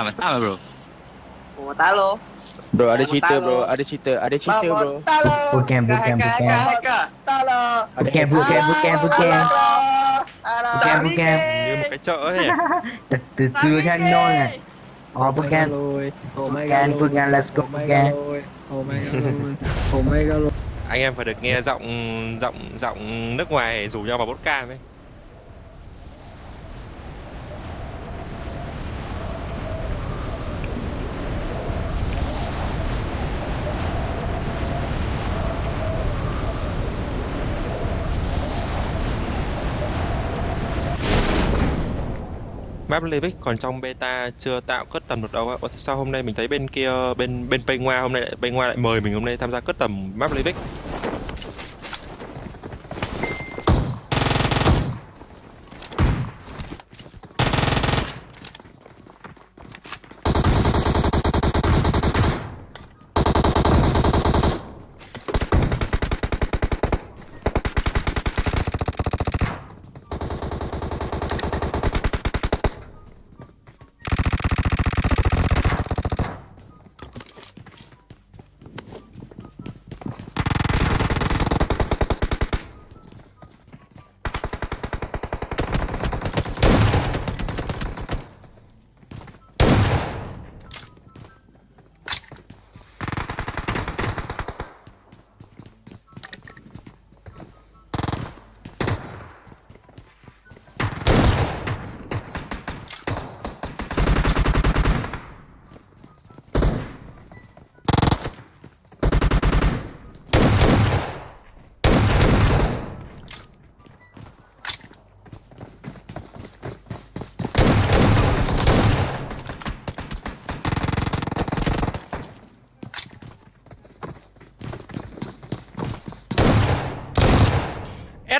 sama-sama bro. Matalo. Bro, ada cheater bro, bro. Bukan. Bukan. Như một cái chợ ấy. Từ từ channel này. Bukan. Bukan, let's go bukan. Oh my god. Anh em phải được nghe giọng nước ngoài rủ nhau vào podcast ấy. Map Levic còn trong beta chưa tạo custom được đâu ạ. Sao hôm nay mình thấy bên kia bên Paynoa hôm nay lại mời mình hôm nay tham gia custom Map Levic.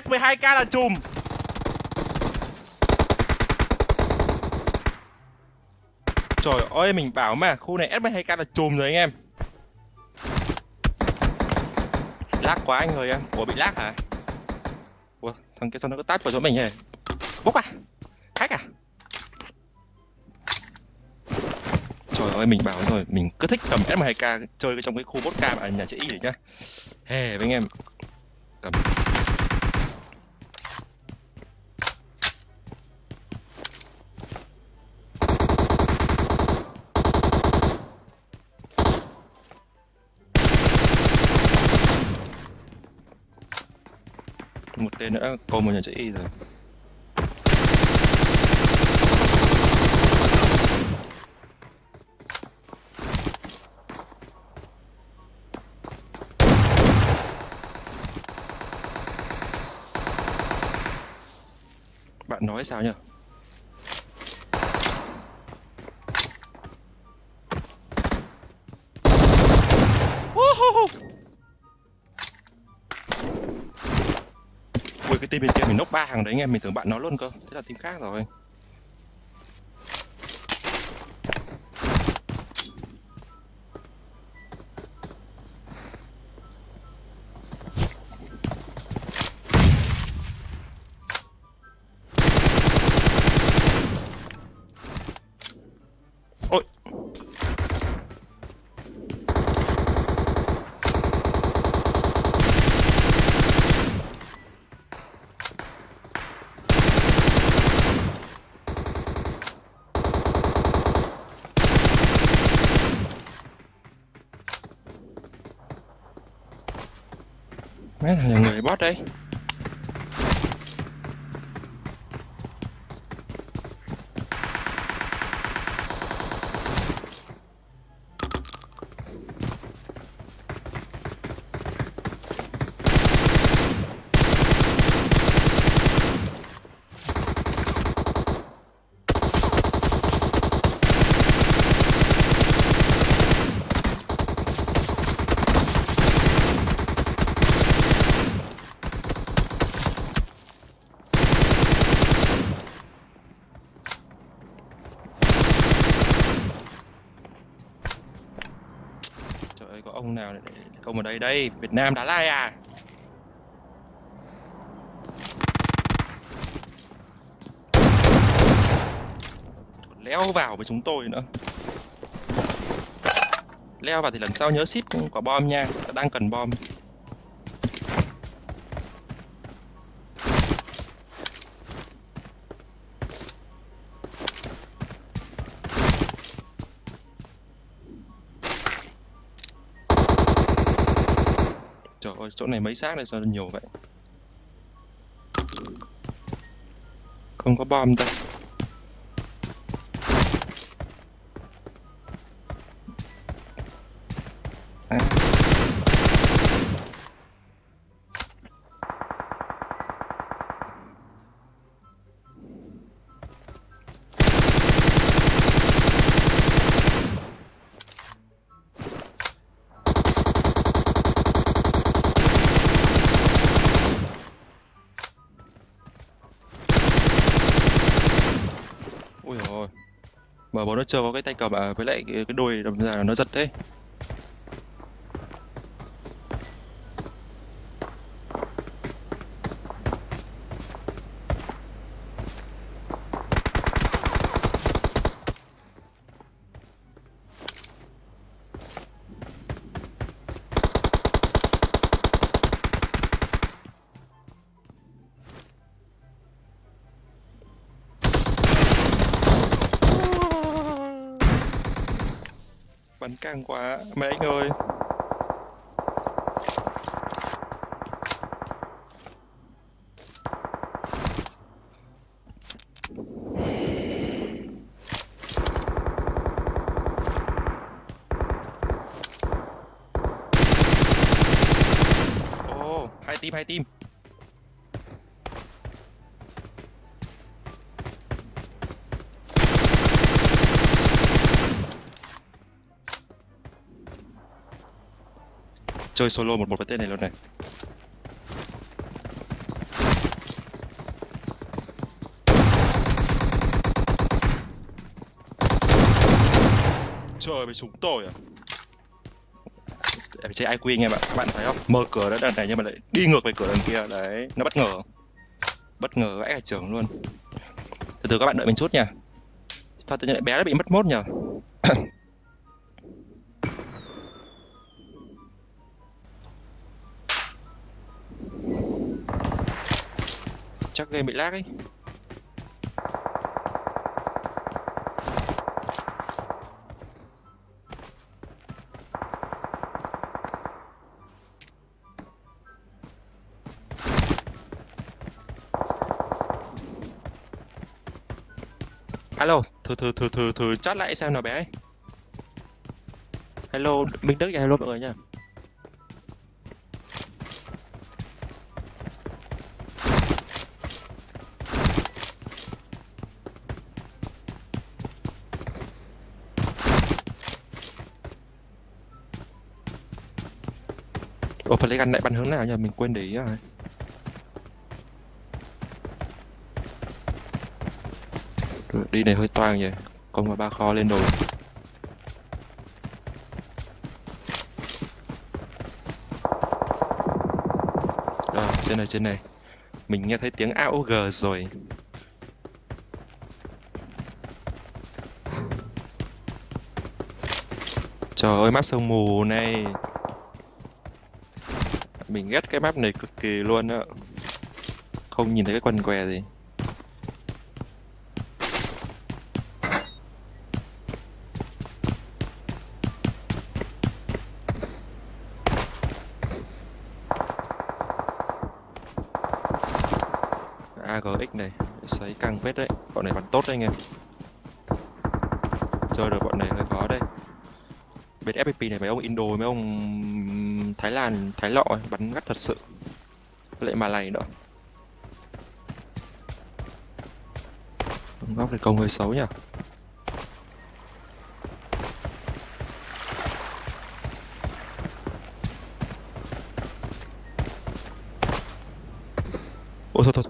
S12K là chùm. Trời ơi, mình bảo mà khu này S12K là chùm rồi anh em. Lag quá anh ơi em. Ủa bị lag hả? Ủa thằng kia sao nó cứ tát vào chỗ mình hề. Bốc à? Hack à? Trời ơi, mình bảo rồi, mình cứ thích cầm S12K chơi trong cái khu vodka ở nhà chị Y đấy nhá. Hề với anh em. Cầm một tên nữa, còn một nhà chữ Y rồi. Bạn nói sao nhỉ? Cái team bên kia mình nốc 3 hàng đấy anh em, mình tưởng bạn nói luôn cơ. Thế là team khác rồi. Ôi. Mấy thằng nhà người bot đây. Có ông nào lại công ở đây đây. Việt Nam đá lai à? Còn léo vào với chúng tôi nữa. Leo vào thì lần sau nhớ ship quả bom nha, đang cần bom. Trời ơi, chỗ này mấy xác này sao nhiều vậy? Không có bom đâu. Ui rồi, mà bọn nó chờ vào cái tay cầm với lại cái đuôi là nó giật đấy. Bắn căng quá mẹ anh ơi. Ồ, oh, hai team. Chơi solo 1-1 với tên này luôn này. Trời, mày súng tôi à? Em chơi IQ nghe bạn, bạn thấy không? Mở cửa đó đằng này nhưng mà lại đi ngược về cửa đằng kia. Đấy, nó bất ngờ. Bất ngờ vãi cả trường luôn. Từ từ các bạn đợi mình chút nha. Thôi tự nhiên lại bé nó bị mất mốt nhờ. Chắc game bị lag ấy. Alo, thử chat lại xem nào bé ấy. Hello Minh Đức và hello mọi người nha. Ủa phải lấy gắn lại bắn hướng nào nhờ, mình quên để ý rồi. Đi này hơi toang nhỉ, công và ba kho lên đồ. À, trên này. Mình nghe thấy tiếng AOG rồi. Trời ơi, map sương mù này. Mình ghét cái map này cực kỳ luôn á. Không nhìn thấy cái quần què gì. AGX này, sấy căng vết đấy. Bọn này bắn tốt đấy anh em. Chơi được bọn này hơi khó đấy. Bên FPP này mấy ông Indo, mấy ông Thái Lan, Thái Lọ bắn gắt thật sự. Lại mà lầy nữa. Góc này công hơi xấu nhỉ. Ôi thôi.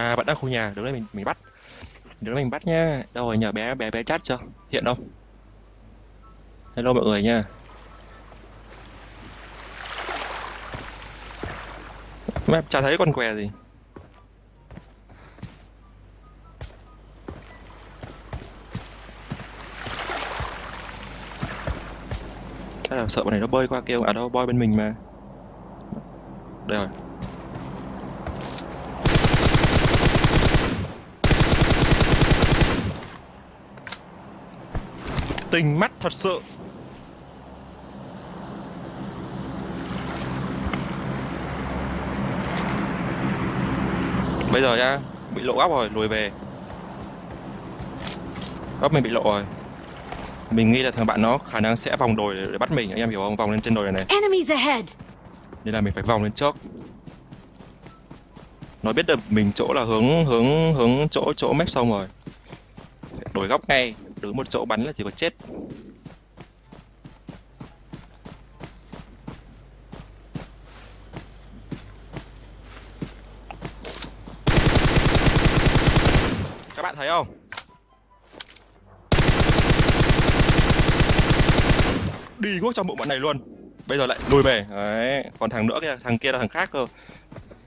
À, bạn đang khu nhà, đứng đây mình bắt. Đứng đây mình bắt nha. Đâu rồi nhờ, bé chat chưa? Hiện không? Hello mọi người nha. Map chả thấy con què gì. Chắc là sợ bọn này nó bơi qua kia. À đâu, bơi bên mình mà. Đây rồi. Tình mắt thật sự. Bây giờ nha, bị lộ góc rồi, lùi về. Góc mình bị lộ rồi. Mình nghĩ là thằng bạn nó khả năng sẽ vòng đồi để bắt mình, anh em hiểu không? Vòng lên trên đồi này này. Nên là mình phải vòng lên trước. Nó biết được mình chỗ là hướng chỗ mép sông rồi. Đổi góc ngay, đứng một chỗ bắn là chỉ có chết. Các bạn thấy không? Đi gốc trong bộ bọn này luôn. Bây giờ lại lùi về. Đấy. Còn thằng nữa kia, thằng kia là thằng khác cơ.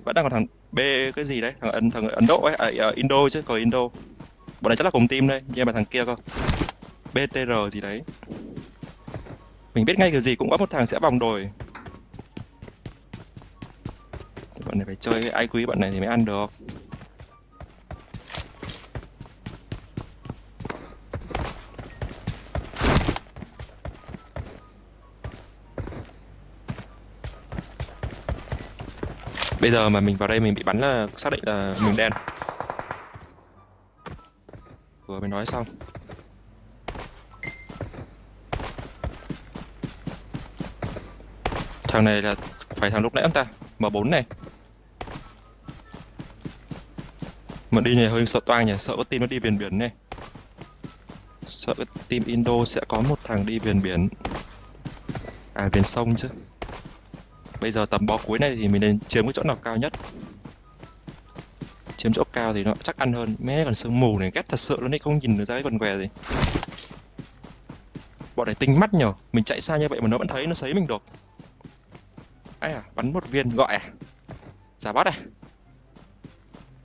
Vẫn đang còn thằng B cái gì đấy, thằng Ấn Độ ấy, Indo chứ, cờ Indo. Bọn này chắc là cùng team đây, nhưng mà thằng kia cơ. BTR gì đấy. Mình biết ngay kiểu gì cũng có một thằng sẽ vòng đồi. Bọn này phải chơi với ai quý bọn này thì mới ăn được. Bây giờ mà mình vào đây mình bị bắn là xác định là mình đen. Vừa mới nói xong. Thằng này là phải thằng lúc nãy không ta? M4 này. Mà đi này hơi sợ toang nhỉ, sợ cái team nó đi viền biển này. Sợ cái team Indo sẽ có một thằng đi viền biển. À viền sông chứ. Bây giờ tầm bó cuối này thì mình nên chiếm cái chỗ nào cao nhất. Chiếm chỗ cao thì nó chắc ăn hơn. Mẹ còn sương mù này ghét thật sự luôn đấy, không nhìn được ra cái quần què gì. Bọn này tinh mắt nhở, mình chạy xa như vậy mà nó vẫn thấy, nó sấy mình được. Ấy à, bắn một viên gọi à. Giả bắt à.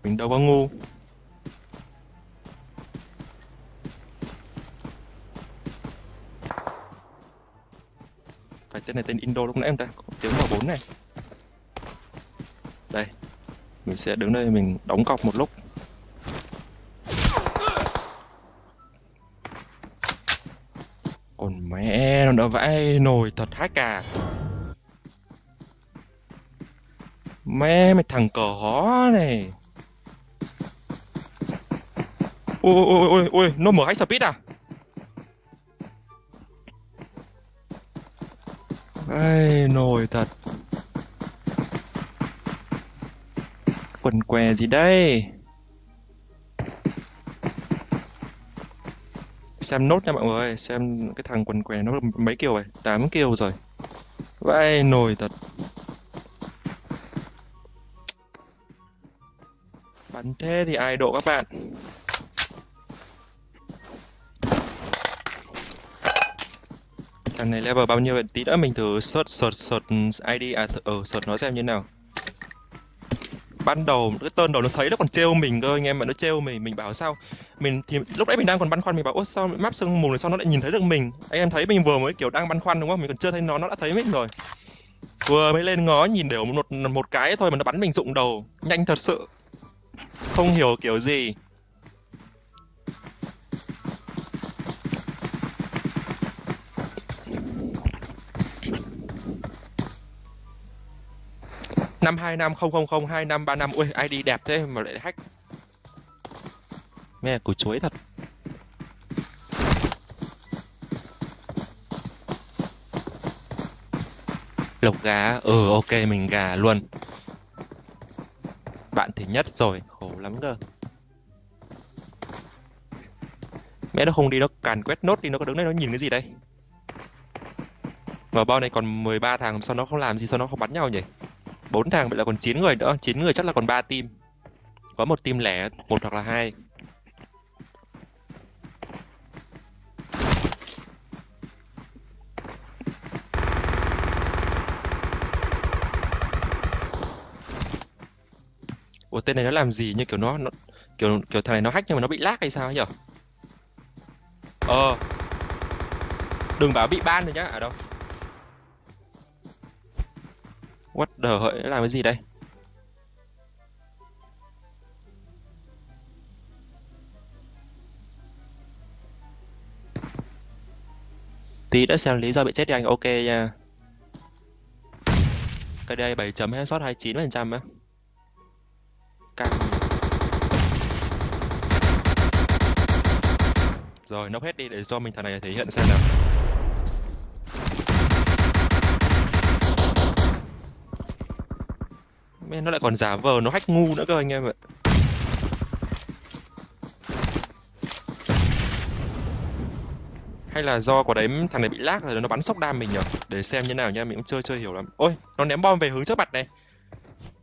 Mình đâu có ngu. Phải tên này tên Indo lúc nãy em ta, có tiếng M4 này. Đây. Mình sẽ đứng đây mình đóng cọc một lúc. Còn mẹ nó đã vãi nồi thật há cà. Mẹ mày thằng cờ hó này. Ôi ôi ôi ôi, nó mở hack speed à? Ai nồi thật. Quần què gì đây? Xem nốt nha mọi người, xem cái thằng quần què nó mấy kill rồi, 8 kill rồi. Ai nồi thật. Bắn thế thì ai độ các bạn. Thằng này level bao nhiêu vậy? Tí nữa mình thử search ID à, search nó xem như thế nào. Ban đầu cái tên đầu nó thấy nó còn trêu mình cơ anh em, mà nó trêu mình bảo sao. Mình thì lúc đấy mình đang còn băn khoăn, mình bảo ôi sao map sương mù này sao nó lại nhìn thấy được mình. Anh em thấy mình vừa mới kiểu đang băn khoăn đúng không? Mình còn chưa thấy nó đã thấy mình rồi. Vừa mới lên ngó nhìn đều một cái thôi mà nó bắn mình rụng đầu, nhanh thật sự. Không hiểu kiểu gì. Năm 25002535, ui ID đẹp thế mà lại hack. Nghe củ chuối thật. Lộc gà, ừ ok mình gà luôn. Bạn thì nhất rồi, khổ lắm cơ. Mẹ nó không đi, nó càn quét nốt đi, nó có đứng đây nó nhìn cái gì đây? Và bao này còn 13 thằng, sao nó không làm gì, sao nó không bắn nhau nhỉ? 4 thằng vậy là còn 9 người nữa, 9 người chắc là còn 3 team. Có một team lẻ, một hoặc là hai. Ủa tên này nó làm gì, như kiểu nó kiểu thằng này nó hack nhưng mà nó bị lag hay sao ấy nhở. Đừng bảo bị ban rồi nhá. Ở đâu? What the hợi, làm cái gì đây? Tí đã xem lý do bị chết đi anh, ok nha. Cái đây 7 chấm hay sót 29% á. Căng. Rồi nóc hết đi để cho mình thằng này thể hiện xem nào. Men nó lại còn giả vờ nó hack ngu nữa cơ anh em ạ. Hay là do quả đấy thằng này bị lag rồi nó bắn sốc đam mình nhở. Để xem như nào nha, mình cũng chưa hiểu lắm. Ôi, nó ném bom về hướng trước mặt này.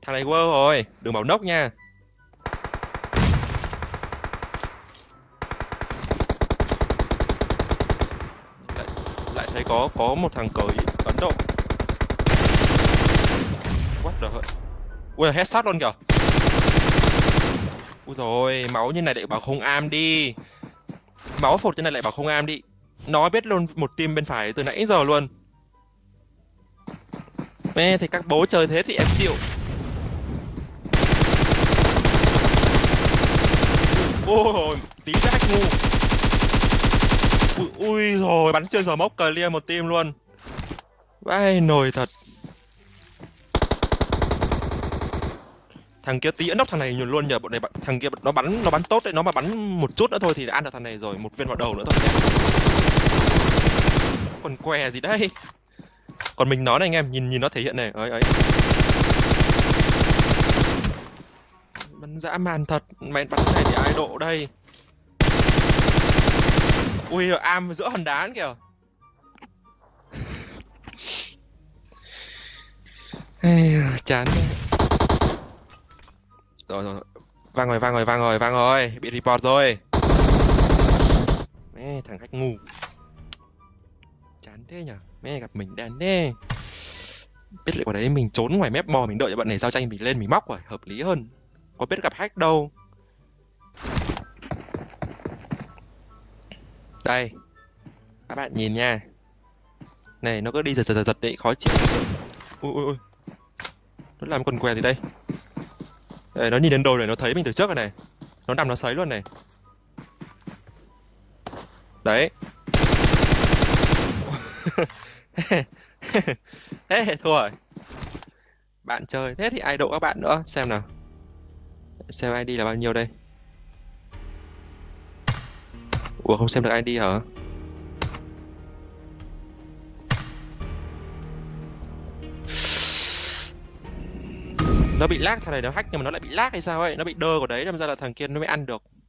Thằng này quơ rồi, đừng bảo nốc nha. Lại thấy có một thằng cởi Ấn Độ. What the hell. Ui, headshot luôn kìa. Ui rồi, máu như này lại bảo không am đi. Máu phột như này lại bảo không am đi. Nó biết luôn một team bên phải từ nãy giờ luôn. Mẹ thì các bố chơi thế thì em chịu. Ôi, tí ra hack ngu. Ui rồi, bắn xuyên giờ mốc clear một team luôn. Vãi nồi thật. Thằng kia tí ấn nóc thằng này nhiều luôn nhờ, bọn này thằng kia nó bắn tốt đấy, nó mà bắn một chút nữa thôi thì đã ăn được thằng này rồi, một viên vào đầu nữa thôi. Còn què gì đấy. Còn mình nói này anh em, nhìn nó thể hiện này, ấy. Bắn dã man thật, mày bắn này thì ai độ đây. Ui am giữa hòn đá kìa. Chán. Rồi. Vang rồi, bị report rồi. Mẹ thằng khách ngu. Chán thế nhở, mẹ gặp mình đàn thế. Biết liệu ở đấy mình trốn ngoài mép bò, mình đợi cho bạn này giao tranh mình lên mình móc rồi, hợp lý hơn. Có biết gặp hack đâu. Đây, các bạn nhìn nha. Này, nó cứ đi giật đấy, khó chịu. Ui. Nó làm quần què gì đây? Đấy, nó nhìn đến đồ này, nó thấy mình từ trước rồi này. Nó nằm nó sấy luôn này. Đấy. Thua rồi. Bạn chơi thế thì ai độ các bạn nữa. Xem nào. Xem ID là bao nhiêu đây. Ủa không xem được ID hả? Nó bị lag, thằng này nó hack nhưng mà nó lại bị lag hay sao ấy. Nó bị đơ của đấy, làm ra là thằng kia nó mới ăn được.